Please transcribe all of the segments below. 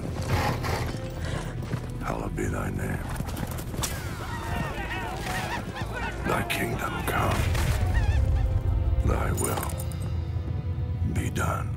Brown. Hallowed be thy name. Thy kingdom come. Thy will be done.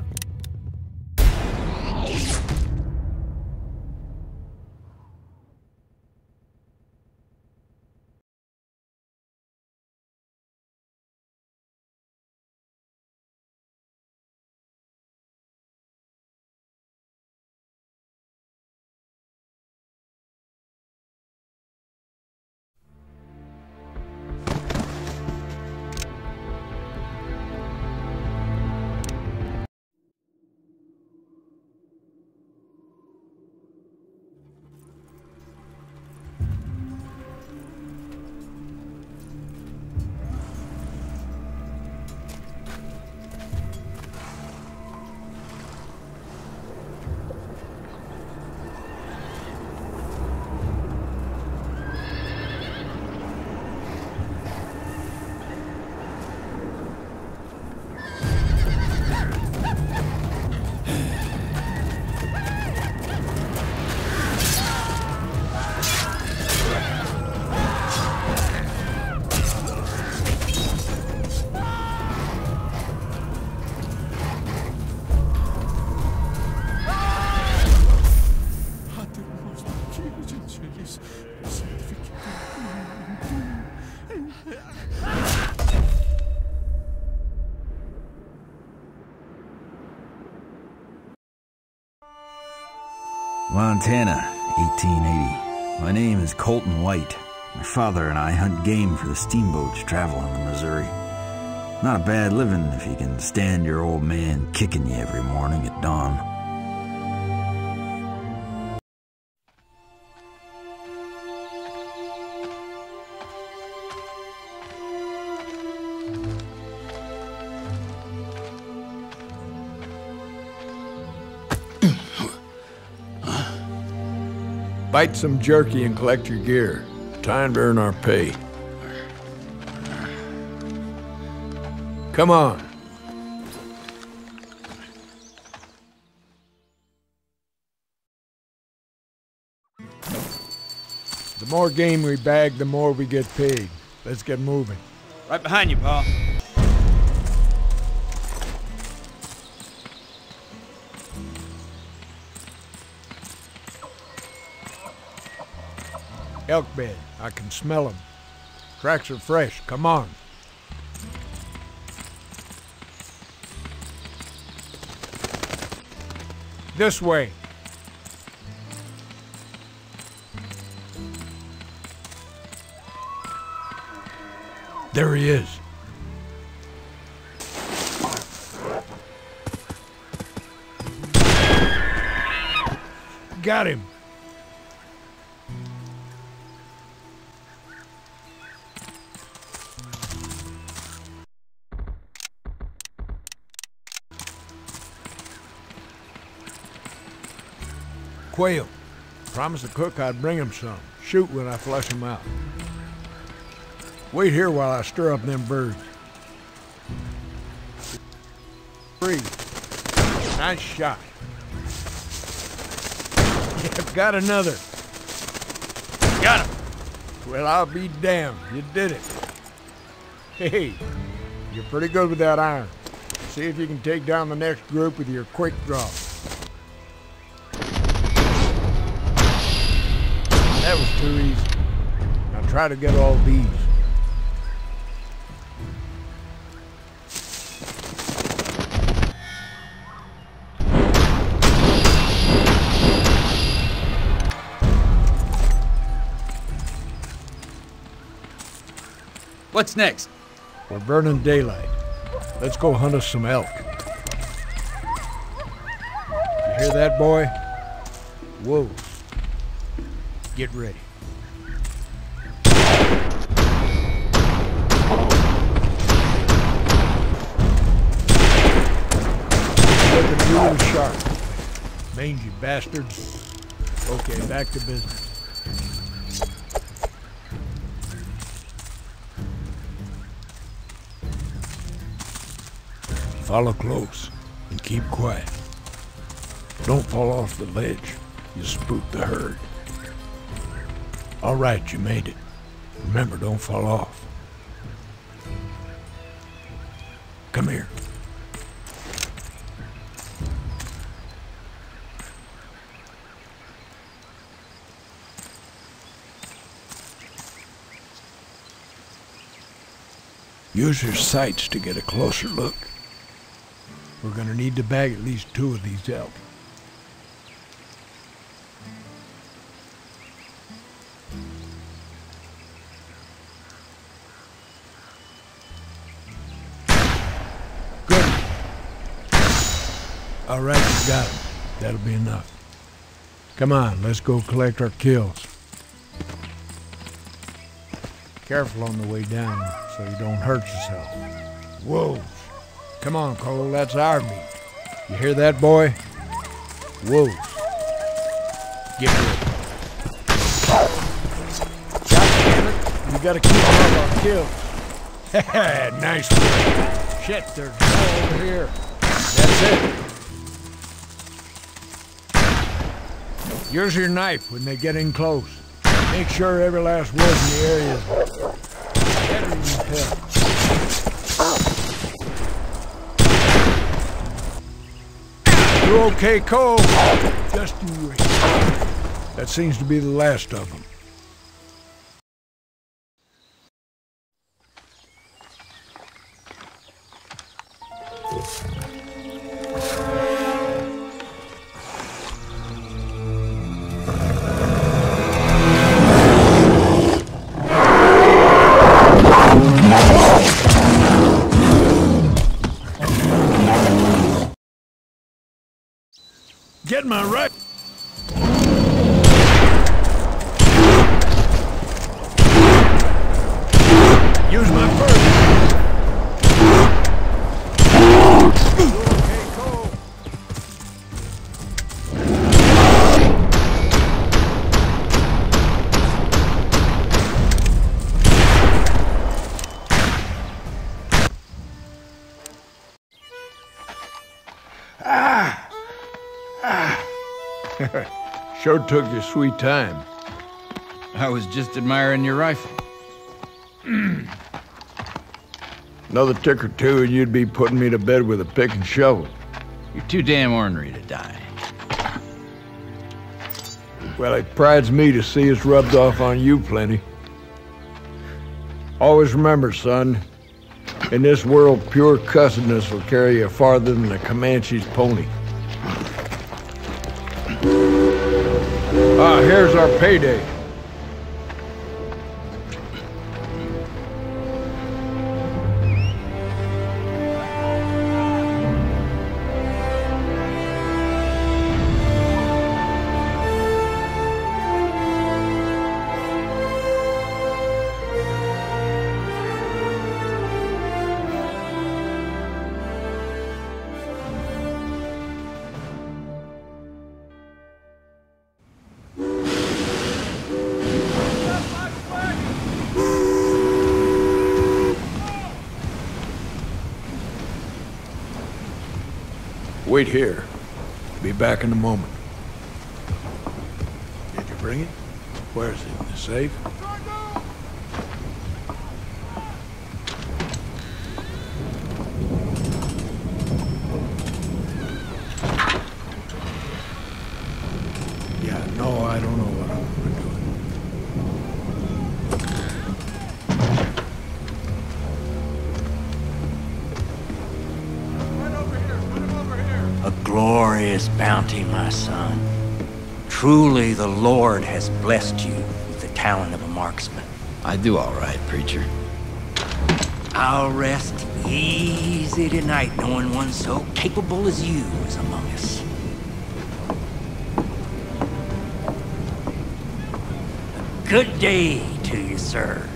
Montana, 1880. My name is Colton White. My father and I hunt game for the steamboats traveling the Missouri. Not a bad living if you can stand your old man kicking you every morning at dawn. Bite some jerky and collect your gear. Time to earn our pay. Come on. The more game we bag, the more we get paid. Let's get moving. Right behind you, Pa. Elk bed. I can smell them. Tracks are fresh. Come on. This way. There he is. Got him. Quail. Promised the cook I'd bring him some. Shoot when I flush him out. Wait here while I stir up them birds. Free. Nice shot. I've got another. Got him. Well, I'll be damned. You did it. Hey, you're pretty good with that iron. See if you can take down the next group with your quick draw. That was too easy. Now try to get all these. What's next? We're burning daylight. Let's go hunt us some elk. You hear that, boy? Whoa. Get ready. Look at you and shark. Mangy bastards. Okay, back to business. Follow close and keep quiet. Don't fall off the ledge. You spooked the herd. All right, you made it. Remember, don't fall off. Come here. Use your sights to get a closer look. We're gonna need to bag at least 2 of these elk. Good. All right, you got them. That'll be enough. Come on, let's go collect our kills. Careful on the way down so you don't hurt yourself. Wolves. Come on, Cole, that's our meat. You hear that, boy? Wolves. Get rid of it. God damn it. We gotta keep all our kills. Nice one. Shit, there's more over here. That's it. Use your knife when they get in close. Make sure every last wolf in the area is heavy as hell. You okay, Cole? Just you wait. That seems to be the last of them. Get my right. Use my first. Okay, Cole. Sure took your sweet time. I was just admiring your rifle. Another tick or two and you'd be putting me to bed with a pick and shovel. You're too damn ornery to die. Well, it prides me to see it's rubbed off on you plenty. Always remember, son, in this world, pure cussedness will carry you farther than a Comanche's pony. Ah, here's our payday. Wait here. Be back in a moment. Did you bring it? Where is it? In the safe? Yeah, no, I don't know what we're doing. Glorious bounty, my son. Truly the Lord has blessed you with the talent of a marksman. I do all right, preacher. I'll rest easy tonight knowing one so capable as you is among us. A good day to you, sirs.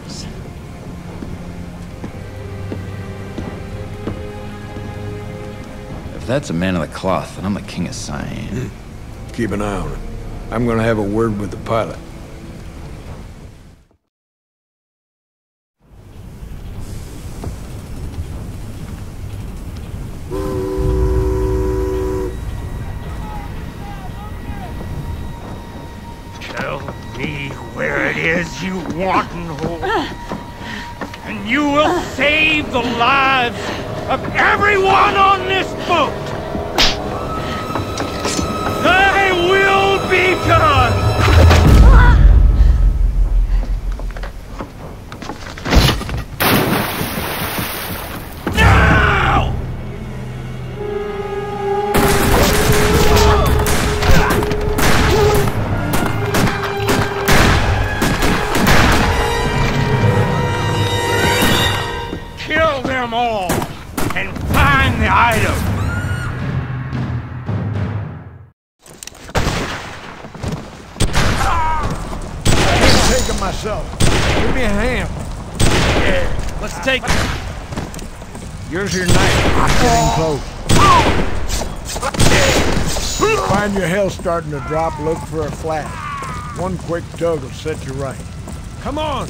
That's a man of the cloth, and I'm the king of Siam. Keep an eye on it. I'm gonna have a word with the pilot. Tell me where it is you want and hold, and you will save the lives of everyone on this boat. They will be done. Here's your knife. I'm getting close. You find your health starting to drop, look for a flash. One quick tug will set you right. Come on!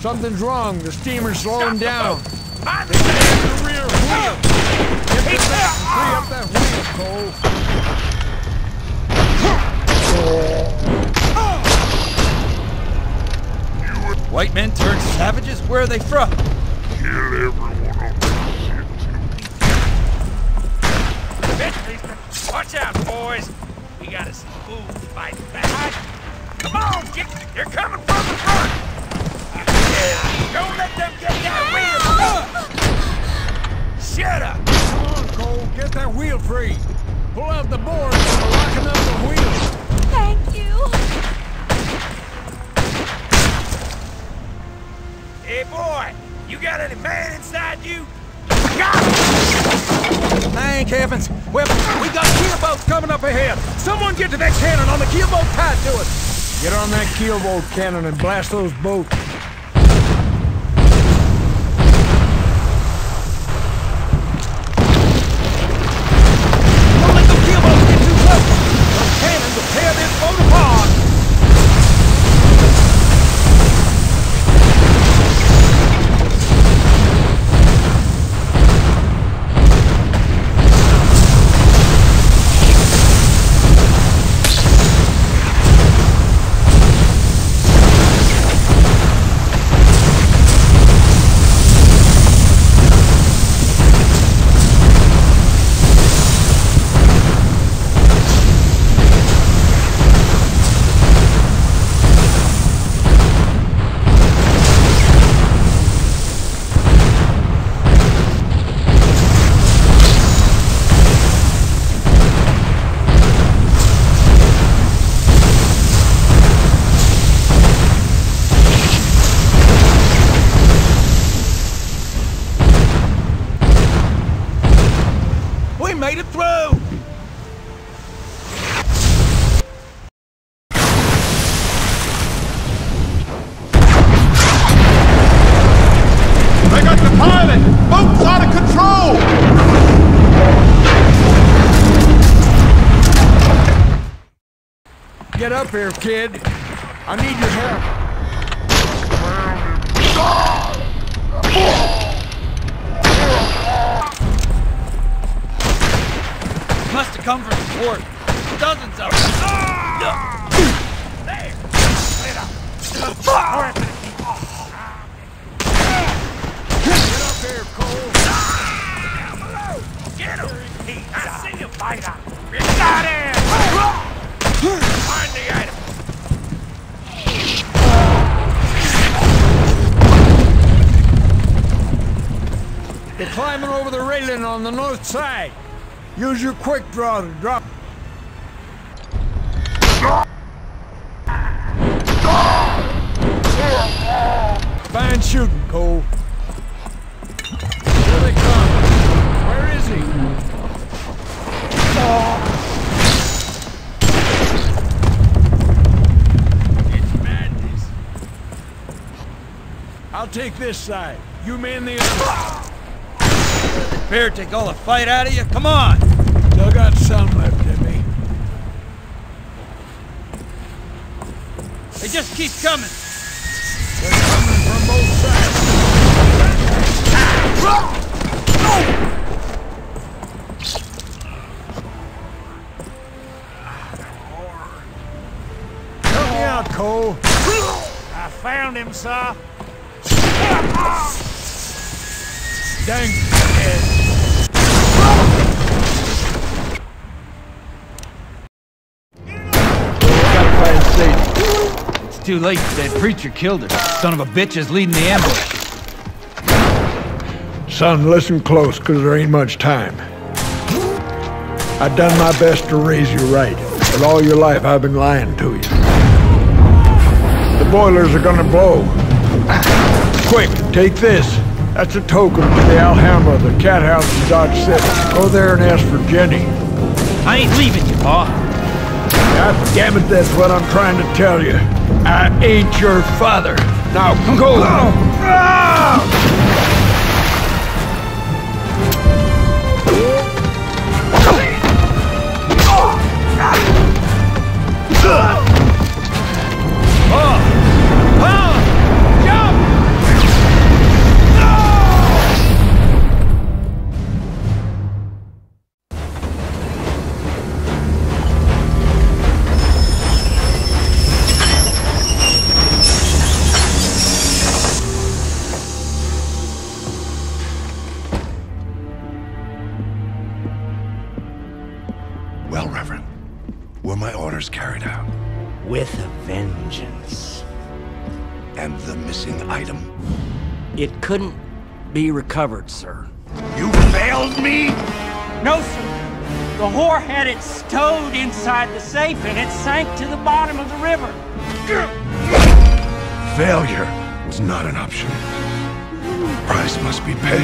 Something's wrong. The steamer's slowing down. I'm the rear wheel. Get back and free up that wheel, Cole. White men turned savages? Where are they from? Kill everyone. Watch out, boys! We gotta see fools fight back. Come on, they're coming from the front! Don't let them get that wheel! Shut up! Come on, Cole, get that wheel free! Pull out the board and we're locking up the wheel! Thank you! Hey, boy! You got any man inside you? Thank heavens! Well, we got keelboats coming up ahead! Someone get to that cannon on the keelboat tied to us! Get on that keelboat cannon and blast those boats! Don't let those keelboats get too close! Those cannons will tear this boat apart! Get up here, kid. I need your help. Must have come from the port. Dozens of them. There. Get up here, Cole. Get him. I see him, fighter. Got him. Find the item! They're climbing over the railing on the north side. Use your quick draw to drop. Fine shooting, Cole. Here they come. Where is he? I'll take this side. You man the other. Prepare to take all the fight out of you? Come on! Still got some left in me. They just keep coming. They're coming from both sides. Help me out. out, Cole. I found him, sir. Dang it. Too late. That preacher killed her. Son of a bitch is leading the ambush. Son, listen close, because there ain't much time. I done my best to raise you right, but all your life I've been lying to you. The boilers are gonna blow. Quick, take this. That's a token to the Alhambra, the cat house in Dodge City. Go there and ask for Jenny. I ain't leaving you, Pa. God damn it, that's what I'm trying to tell you. I ain't your father. Now go! Well, Reverend, were my orders carried out? With a vengeance. And the missing item? It couldn't be recovered, sir. You failed me? No, sir. The whore had it stowed inside the safe, and it sank to the bottom of the river. Failure was not an option. The price must be paid.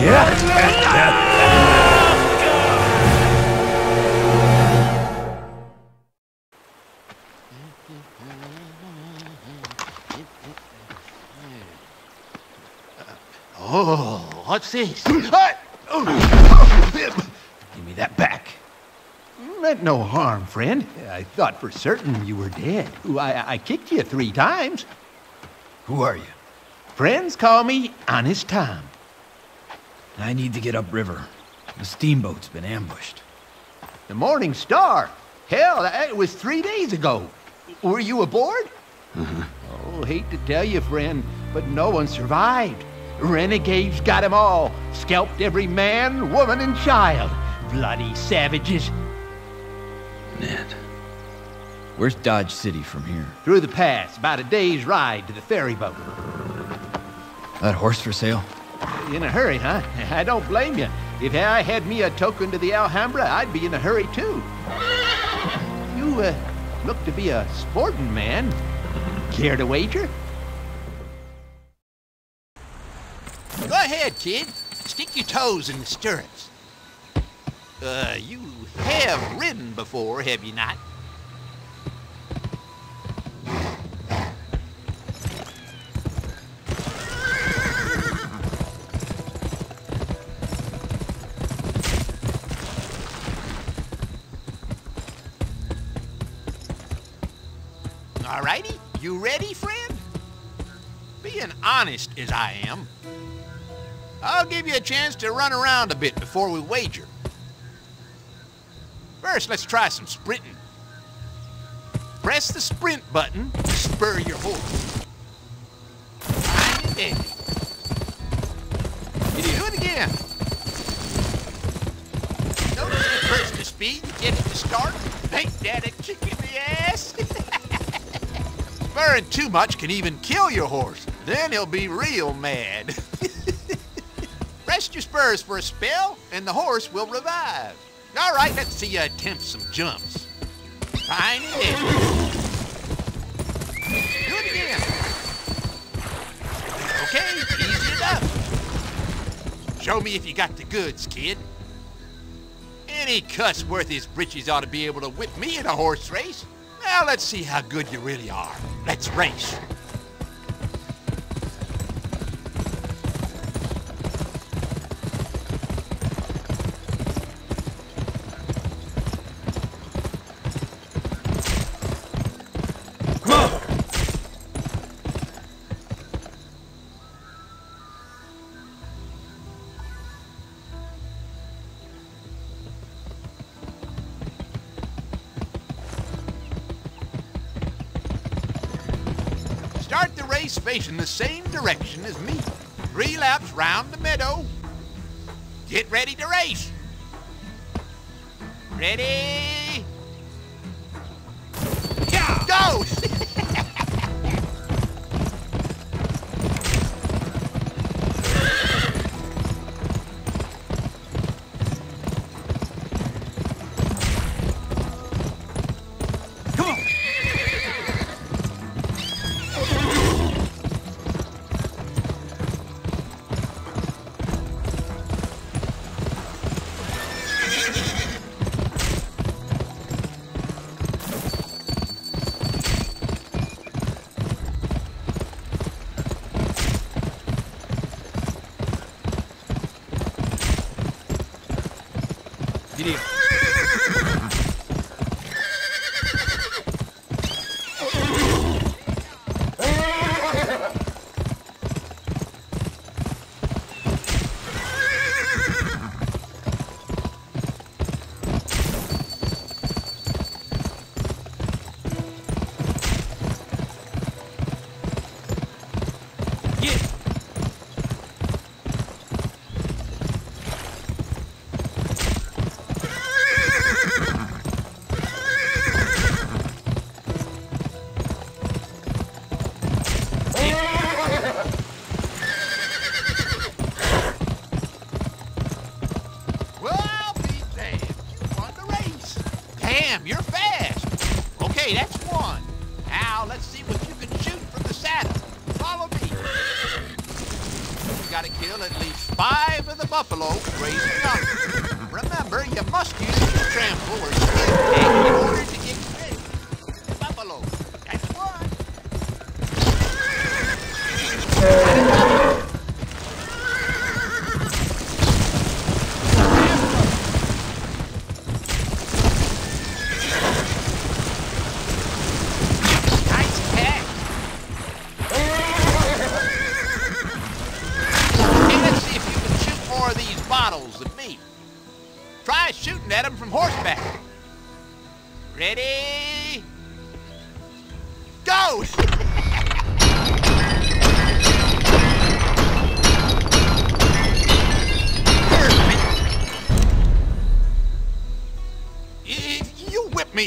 Yeah. Oh, what's this? Give me that back. Meant no harm, friend. I thought for certain you were dead. I kicked you 3 times. Who are you? Friends call me Honest Tom. I need to get upriver. The steamboat's been ambushed. The Morning Star? Hell, it was 3 days ago. Were you aboard? Uh-huh. Oh, hate to tell you, friend, but no one survived. Renegades got them all. Scalped every man, woman, and child. Bloody savages. Ned, where's Dodge City from here? Through the pass, about a day's ride to the ferry boat. That horse for sale? In a hurry, huh? I don't blame you. If I had me a token to the Alhambra, I'd be in a hurry, too. You, look to be a sporting man. Care to wager? Go ahead, kid. Stick your toes in the stirrups. You have ridden before, have you not? Alrighty, you ready, friend? Being honest as I am, I'll give you a chance to run around a bit before we wager. First, let's try some sprinting. Press the sprint button to spur your horse. Fine and dandy. Do it again. Notice you burst the speed you get at the start. Ain't that a kick in the ass? Spurring too much can even kill your horse. Then he'll be real mad. Rest your spurs for a spell, and the horse will revive. All right, let's see you attempt some jumps. Fine and dandy. Do it again. Okay, easy enough. Show me if you got the goods, kid. Any cuss worth his britches ought to be able to whip me in a horse race. Now let's see how good you really are. Let's race. space race in the same direction as me. 3 laps round the meadow. Get ready to race. Ready? Yeah. Go!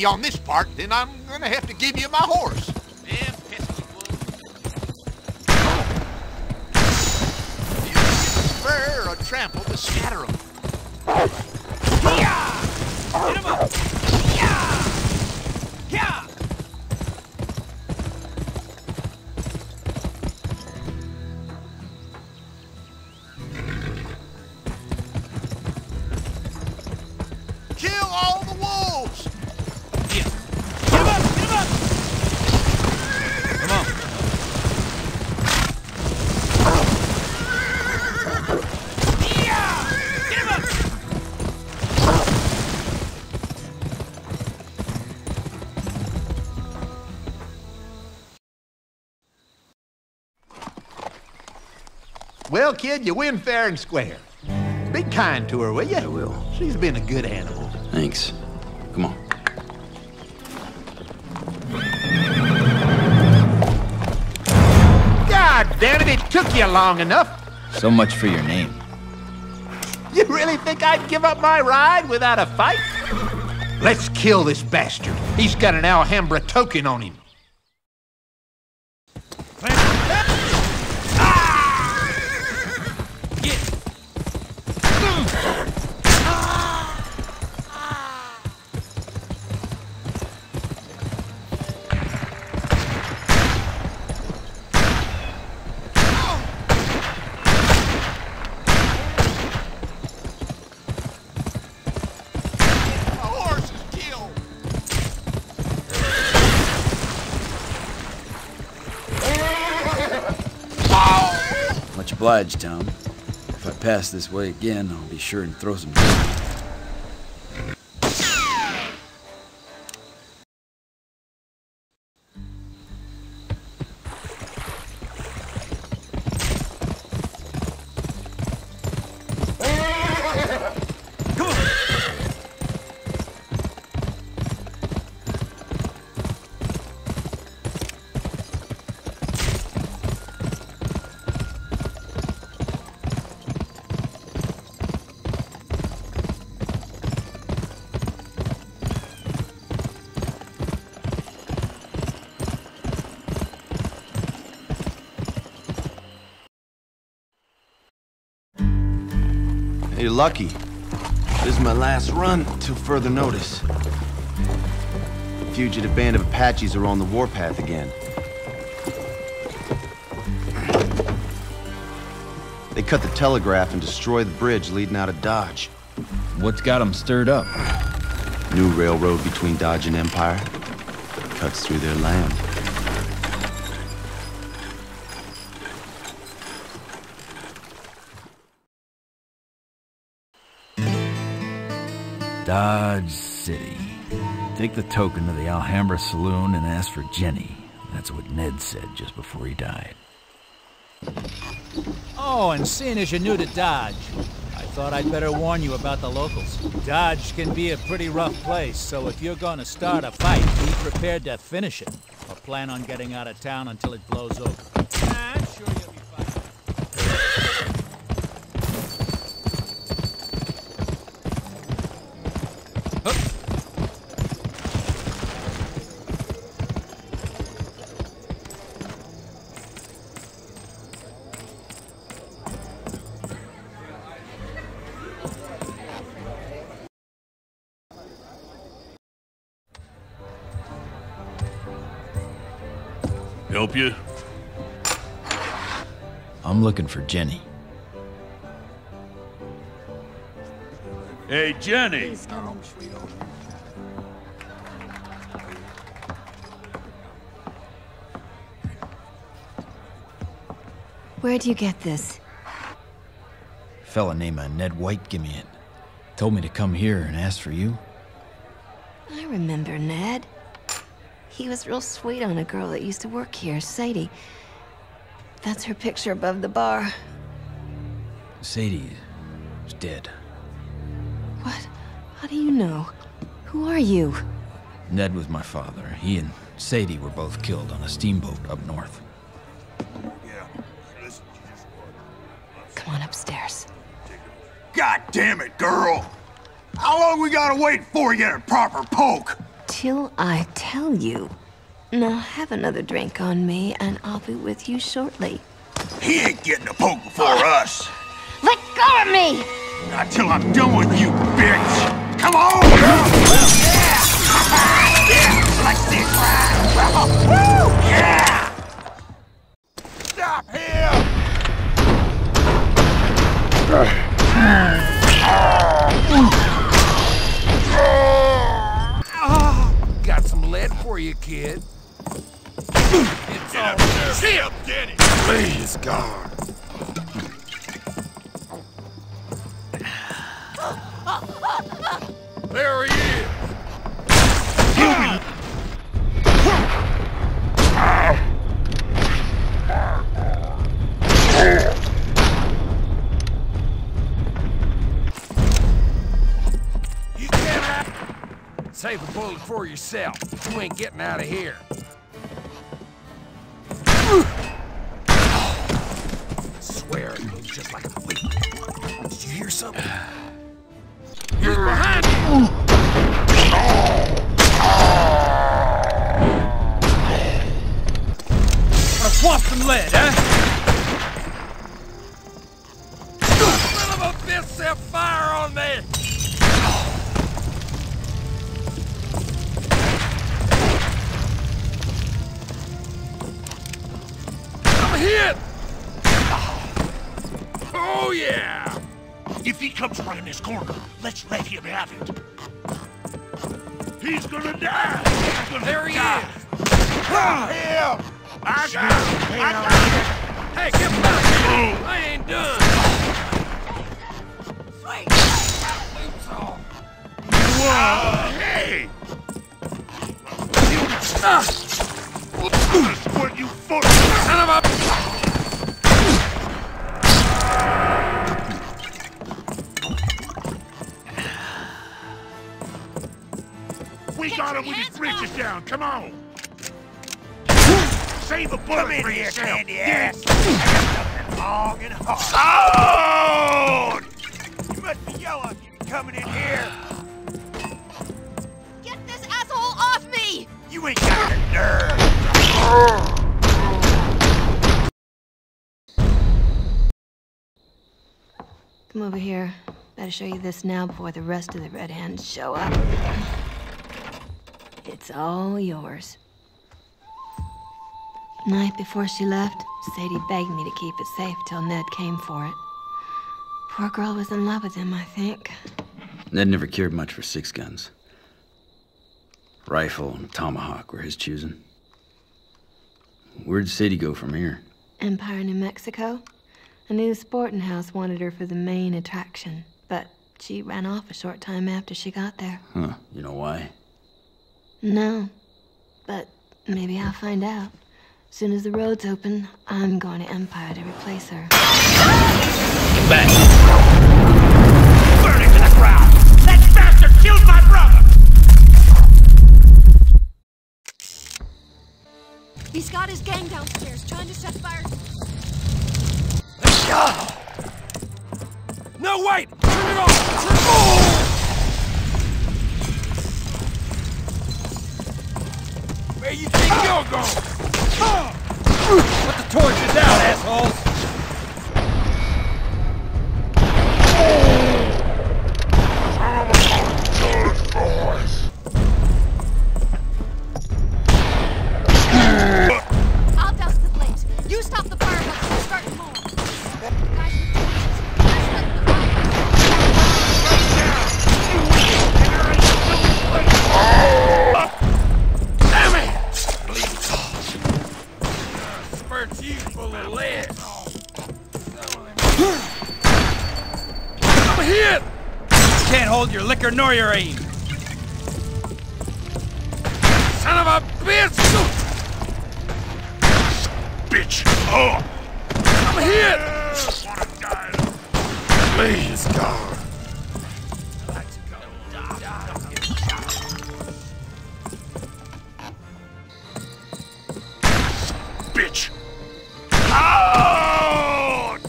On this part, then I'm gonna have to give you my horse. Spur or trample to scatter them. Hit him up! Yeah! Kill all the wolves! Well, kid, you win fair and square. Be kind to her, will you? I will. She's been a good animal. Thanks. Come on. God damn it, it took you long enough. So much for your name. You really think I'd give up my ride without a fight? Let's kill this bastard. He's got an Alhambra token on him. Obliged, Tom. If I pass this way again, I'll be sure and throw some. You're lucky. This is my last run till further notice. The fugitive band of Apaches are on the warpath again. They cut the telegraph and destroyed the bridge leading out of Dodge. What's got them stirred up? New railroad between Dodge and Empire. Cuts through their land. Dodge City. Take the token to the Alhambra saloon and ask for Jenny. That's what Ned said just before he died. Oh, and seeing as you're new to Dodge, I thought I'd better warn you about the locals. Dodge can be a pretty rough place, so if you're gonna start a fight, be prepared to finish it, or plan on getting out of town until it blows over. I'm sure you'll be fine. Help you? I'm looking for Jenny. Hey, Jenny! Where'd you get this? A fella named Ned White gave me it. Told me to come here and ask for you. I remember Ned. He was real sweet on a girl that used to work here, Sadie. That's her picture above the bar. Sadie's dead. What? How do you know? Who are you? Ned was my father. He and Sadie were both killed on a steamboat up north. Come on upstairs. God damn it, girl! How long we gotta wait before you get a proper poke? Till I tell you. Now have another drink on me, and I'll be with you shortly. He ain't getting a poke before us. Let go of me! Not till I'm done with you, bitch! Come on! Yeah! Yeah! Like this! Woo! Yeah! Stop him! For you, kid. It's all up, Jenny. Please, God. There he is. You can't save a bullet for yourself. You ain't getting out of here. I swear it moves just like a leaf. Did you hear something? He's behind you! Gonna swap some lead, huh? Son of a bitch, set fire on that! Oh, yeah! If he comes around this corner, let's let him have it. He's gonna die! He's gonna die. There he is! Kill him! I got him! Hey, get back! Oh. I ain't done! Sweet! Whoa! Hey! What you fucking son of a... With his bridges down, come on! Save a bullet for yourself! Come in here, yes! I got something long and hard! Oh! You must be yellow if you're coming in here! Get this asshole off me! You ain't got the nerve! Come over here. Gotta show you this now before the rest of the Red Hands show up. It's all yours. Night before she left, Sadie begged me to keep it safe till Ned came for it. Poor girl was in love with him, I think. Ned never cared much for six guns. Rifle and tomahawk were his choosing. Where'd Sadie go from here? Empire, New Mexico. A new sporting house wanted her for the main attraction, but she ran off a short time after she got there. Huh, you know why? No, but maybe I'll find out. As soon as the road's open, I'm going to Empire to replace her. Get back! Burn it to the ground! That bastard killed my brother! He's got his gang downstairs, trying to set fire. No, wait! Turn it off! Turn it off! Where you think you're going? Put the torches out, assholes! I'll douse the flames. You stop the fire box and start pulling. Guys, just let the fire out. You full of lead. I'm hit! Can't hold your liquor nor your aim. Son of a bitch! Bitch! Oh! I'm hit! Please, God. I like to go die. Bitch! Oh!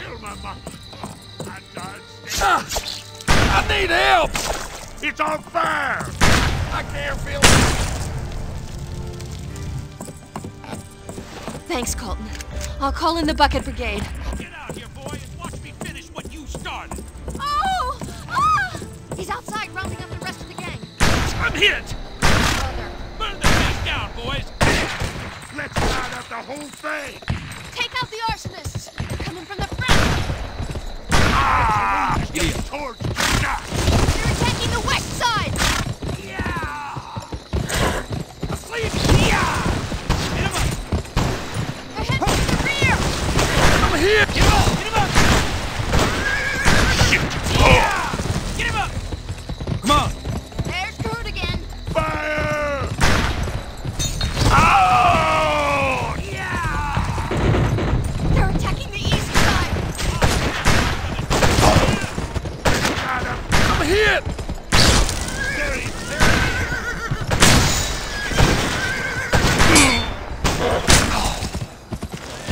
Kill my mama. I died. I need help! It's on fire! I can't feel it. Thanks, Colton. I'll call in the bucket brigade. Get out here, boy, and watch me finish what you started. Oh! Ah! He's outside rounding up the rest of the gang. I'm hit! Brother. Burn the place down, boys! Let's light up the whole thing! Take out the arsonists! They're coming from the front! Ah! These torches! They're attacking the west side! Yeah! Asleep! Yeah! Hit him up! They're heading to the rear! I'm here! Get him up! Get him up! Shit! Yeah! Get him up! Come on! There's Groot again! Fire! Oh! Hit! There he is, there he is.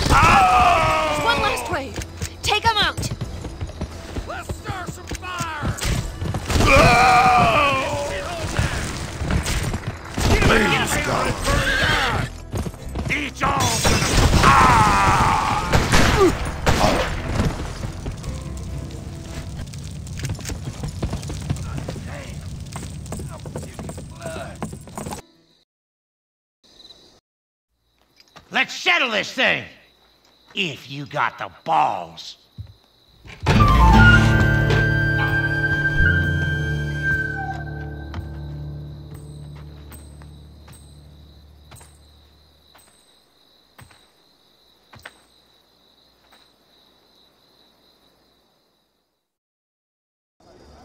There's one last wave. Take him out. Let's start some fire. Please go. Each all. Let's settle this thing, if you got the balls.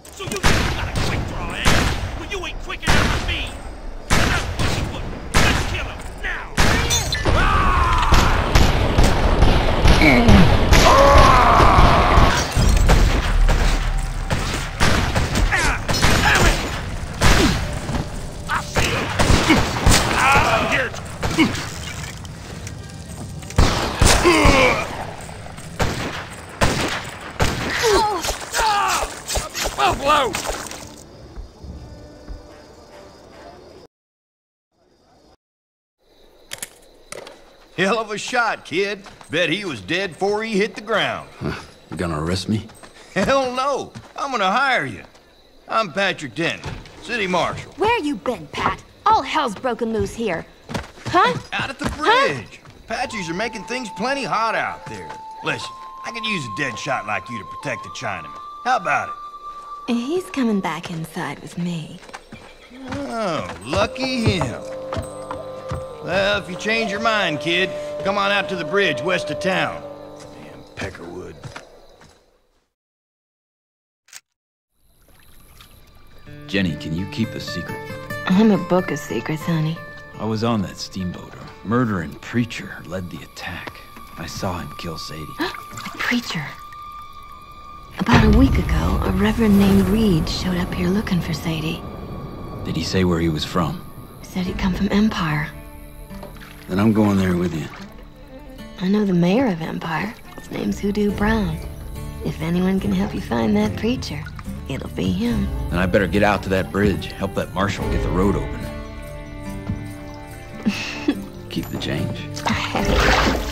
So you got a quick draw, eh? Well, you ain't quick enough for me. Hell of a shot, kid. Bet he was dead before he hit the ground. Huh. You gonna arrest me? Hell no! I'm gonna hire you. I'm Patrick Denton, City Marshal. Where you been, Pat? All hell's broken loose here. Huh? Out at the bridge. Huh? Apaches are making things plenty hot out there. Listen, I could use a dead shot like you to protect the Chinaman. How about it? He's coming back inside with me. Oh, lucky him. Well, if you change your mind, kid, come on out to the bridge west of town. Damn Peckerwood. Jenny, can you keep a secret? I'm a book of secrets, honey. I was on that steamboater. Murdering Preacher led the attack. I saw him kill Sadie. Preacher? About a week ago, a reverend named Reed showed up here looking for Sadie. Did he say where he was from? He said he'd come from Empire. Then I'm going there with you. I know the mayor of Empire. His name's Hoodoo Brown. If anyone can help you find that preacher, it'll be him. Then I better get out to that bridge, help that marshal get the road open. Keep the change.